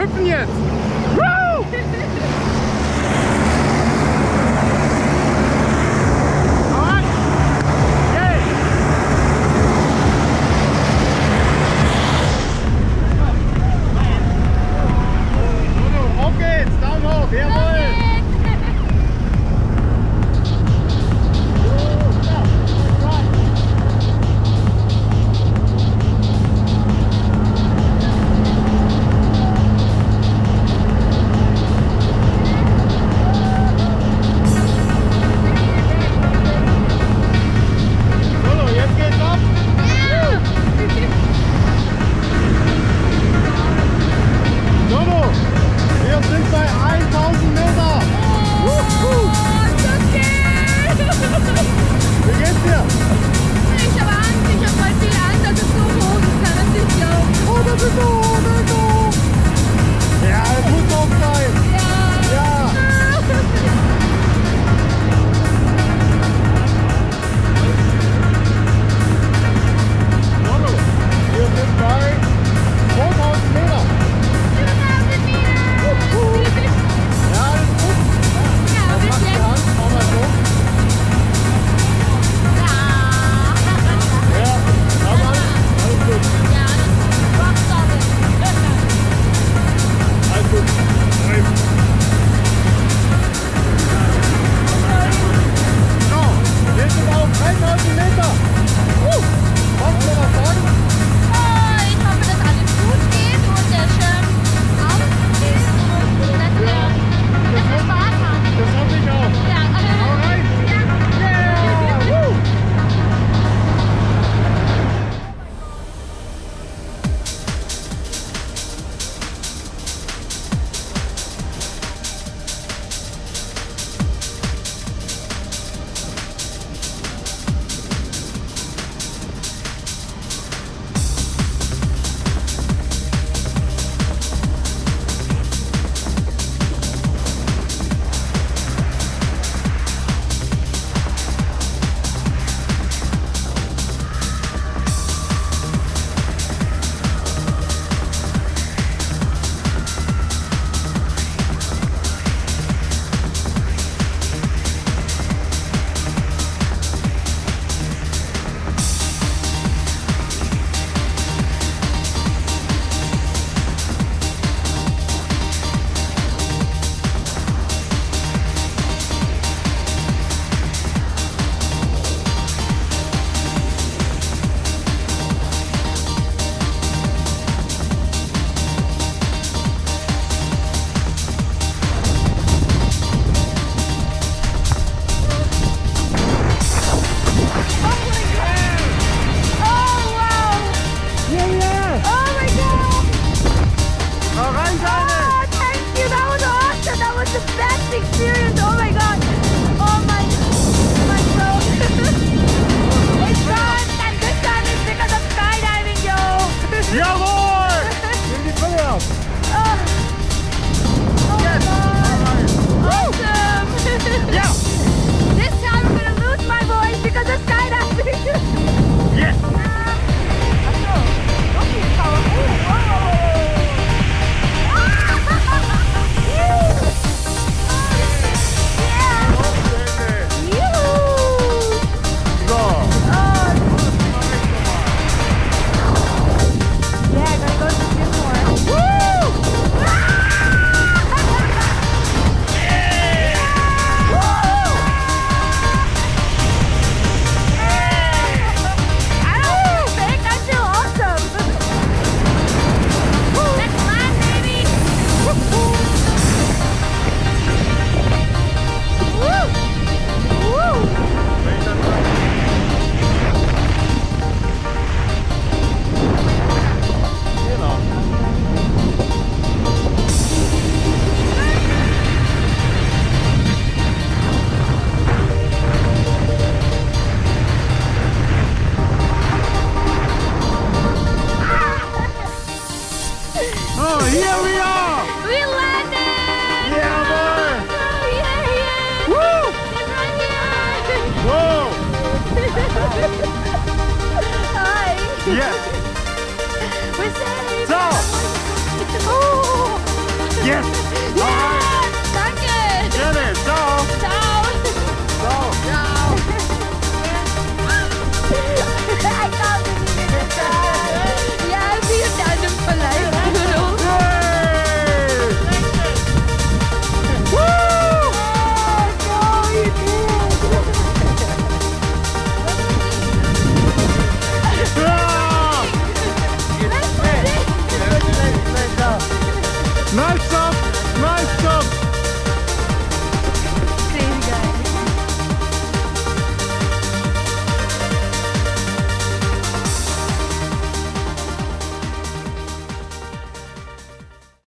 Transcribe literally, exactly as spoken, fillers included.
hüpfen jetzt! Woo! Genau, wir sind auf dreitausend Meter. Uh, was soll das sagen?